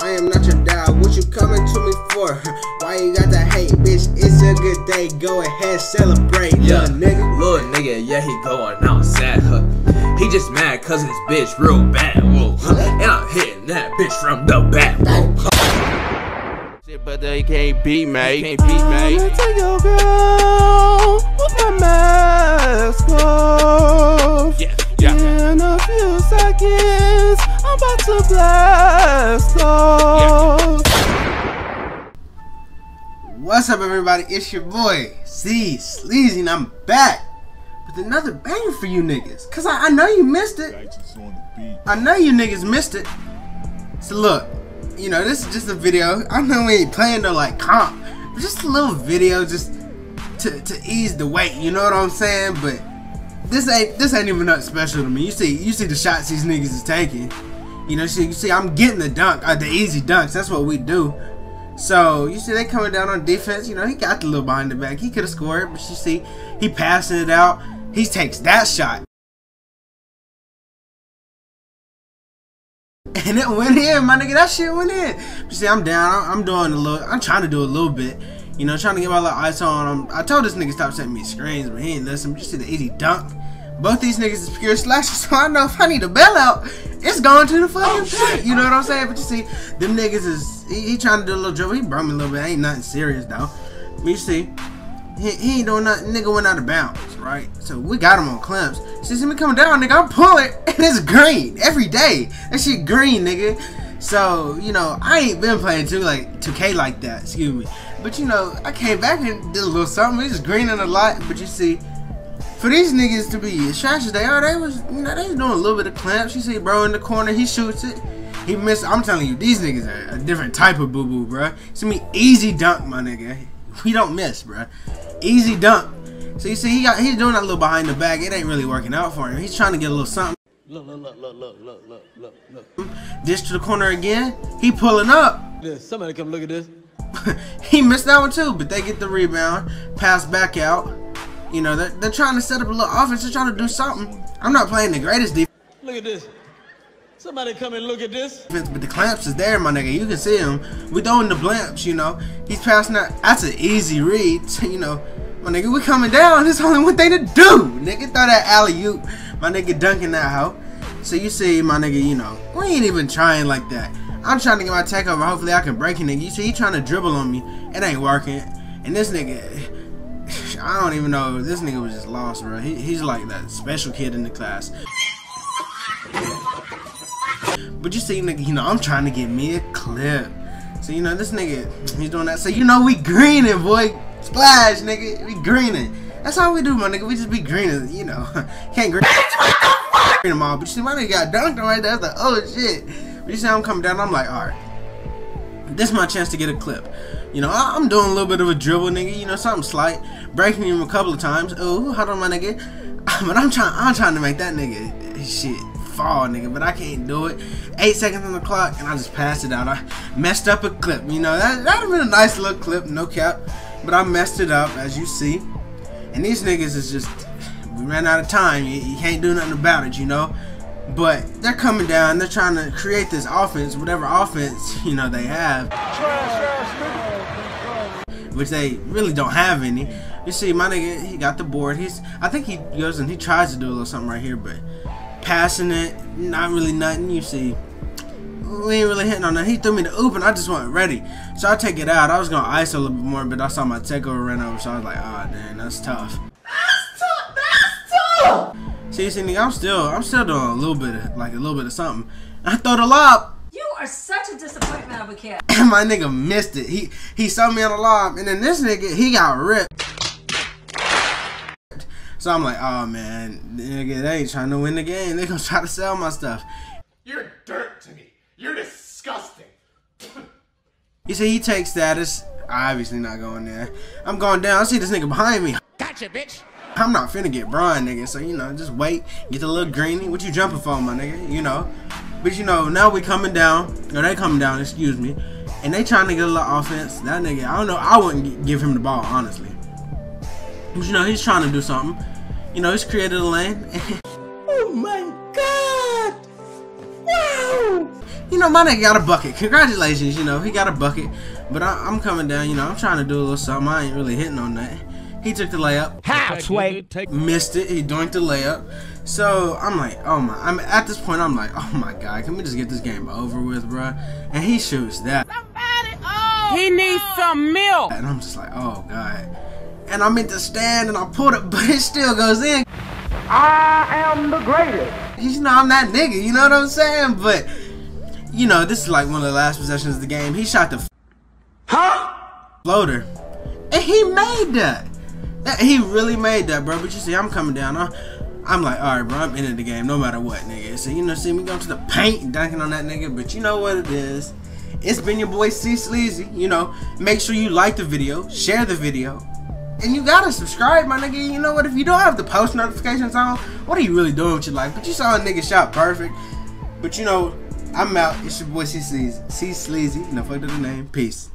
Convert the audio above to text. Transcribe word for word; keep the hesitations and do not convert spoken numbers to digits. I am not your dog. What you coming to me for? Why you got that hate, bitch? It's a good day. Go ahead, celebrate, yeah, little nigga. Little nigga, yeah, he going outside. Huh? He just mad cause his bitch real bad. Whoa, huh? And I'm hitting that bitch from the back. Whoa, huh? Shit, but they can't beat me. Can't beat me. I tell your girl, put my mask off. Yeah, yeah. In a few seconds, I'm about to blast off. Yeah. What's up, everybody? It's your boy C Sleazy, and I'm back with another banger for you niggas. Cause I, I know you missed it. I know you niggas missed it. So look, you know, this is just a video. I know we ain't playing no like comp, but just a little video just to, to ease the weight, you know what I'm saying? But this ain't this ain't even nothing special to me. You see, you see the shots these niggas is taking. You know, you see, you see I'm getting the dunk, uh, the easy dunks. That's what we do. So, you see, they coming down on defense. You know, he got the little behind the back. He could have scored, but you see, he passing it out. He takes that shot. And it went in, my nigga. That shit went in. But see, I'm down. I'm doing a little. I'm trying to do a little bit. You know, trying to get my little ice on him. I told this nigga stop sending me screens, but he ain't listen. But you see the easy dunk. Both these niggas is pure slashers, so I know if I need a bailout, it's going to the fucking oh, pit. You know what I'm saying? But you see, them niggas is, he, he trying to do a little dribble. He brought me a little bit. Ain't nothing serious, though. But you see, he, he ain't doing nothing. Nigga went out of bounds, right? So we got him on clamps. So you see me coming down, nigga, I'm pulling, and it's green every day. That shit green, nigga. So, you know, I ain't been playing too, like, two K like that, excuse me. But, you know, I came back and did a little something. It's greening a lot, but you see, for these niggas to be as trash as they are, they was, you know, they was doing a little bit of clamps. You see bro in the corner, he shoots it. He missed. I'm telling you, these niggas are a different type of boo-boo, bro. See me easy dunk, my nigga. We don't miss, bro. Easy dunk. So you see, he got, he's doing that little behind the back. It ain't really working out for him. He's trying to get a little something. Look, look, look, look, look, look, look, look. Dish to the corner again. He pulling up. Yeah, somebody come look at this. He missed that one too, but they get the rebound. Pass back out. You know, they're, they're trying to set up a little offense. They're trying to do something. I'm not playing the greatest defense. Look at this. Somebody come and look at this. But the clamps is there, my nigga. You can see him. We throwing the blimps, you know. He's passing that. That's an easy read. You know, my nigga, we coming down. There's only one thing to do. Nigga, throw that alley-oop. My nigga dunking that hoe. So you see, my nigga, you know, we ain't even trying like that. I'm trying to get my takeover. Hopefully I can break it, nigga. You see, he trying to dribble on me. It ain't working. And this nigga, I don't even know. This nigga was just lost, bro. He, he's like that special kid in the class. But you see, nigga, you know, I'm trying to get me a clip. So, you know, this nigga, he's doing that. So, you know, we greening, boy. Splash, nigga. We greening. That's how we do, my nigga. We just be greening, you know. Can't green them all. But you see, my nigga got dunked on right there. I was like, oh, shit. But you see, I'm coming down. I'm like, all right. This is my chance to get a clip. You know, I I'm doing a little bit of a dribble, nigga. You know, something slight. Breaking him a couple of times. Oh, hold on, my nigga. But I'm trying, I'm trying to make that nigga shit fall, nigga. But I can't do it. Eight seconds on the clock, and I just passed it out. I messed up a clip. You know, that would have been a nice little clip. No cap. But I messed it up, as you see. And these niggas is just, we ran out of time. You, you can't do nothing about it, you know. But they're coming down. They're trying to create this offense, whatever offense, you know, they have. Which they really don't have any. You see, my nigga, he got the board. He's, I think he goes and he tries to do a little something right here, but passing it, not really nothing. You see, we ain't really hitting on that. He threw me the open. I just wasn't ready. So I take it out. I was going to iso a little bit more, but I saw my takeover ran over. So I was like, ah, oh, man, that's tough. That's tough. That's tough. So you see, nigga, I'm still, I'm still doing a little bit of, like a little bit of something. I throw the lob. You are such a disappointment of a cat. And my nigga missed it. He, he saw me on the lob. And then this nigga, he got ripped. So I'm like, oh, man, nigga, they ain't trying to win the game. They going to try to sell my stuff. You're dirt to me. You're disgusting. You see, he takes status. Obviously not going there. I'm going down. I see this nigga behind me. Gotcha, bitch. I'm not finna get Brian, nigga. So, you know, just wait. Get the little greenie. What you jumping for, my nigga? You know. But, you know, now we coming down. Or they coming down, excuse me. And they trying to get a little offense. That nigga, I don't know. I wouldn't give him the ball, honestly. But, you know, he's trying to do something. You know, he's created a lane. Oh, my God. Wow. you know, my nigga got a bucket. Congratulations, you know, he got a bucket. But I, I'm coming down, you know, I'm trying to do a little something. I ain't really hitting on that. He took the layup. Halfway. Missed it. He doinked the layup. So I'm like, oh my. I'm at this point, I'm like, oh my God, can we just get this game over with, bruh? And he shoots that. Somebody, oh, he needs oh. some milk. And I'm just like, oh God. And I'm in the stand and I pulled it, but it still goes in. I am the greatest. You know, I'm that nigga, you know what I'm saying? But, you know, this is like one of the last possessions of the game. He shot the huh? floater. And he made that. that. He really made that, bro. But you see, I'm coming down. I'm, I'm like, all right, bro, I'm into the game no matter what, nigga. So, you know, see, we go to the paint dunking on that nigga. But you know what it is. It's been your boy, C Sleazy. You know, make sure you like the video, share the video. And you gotta subscribe, my nigga. You know what? If you don't have the post notifications on, what are you really doing with your life? But you saw a nigga shot perfect. But you know, I'm out. It's your boy C Sleazy. C Sleazy. No fuck to the name. Peace.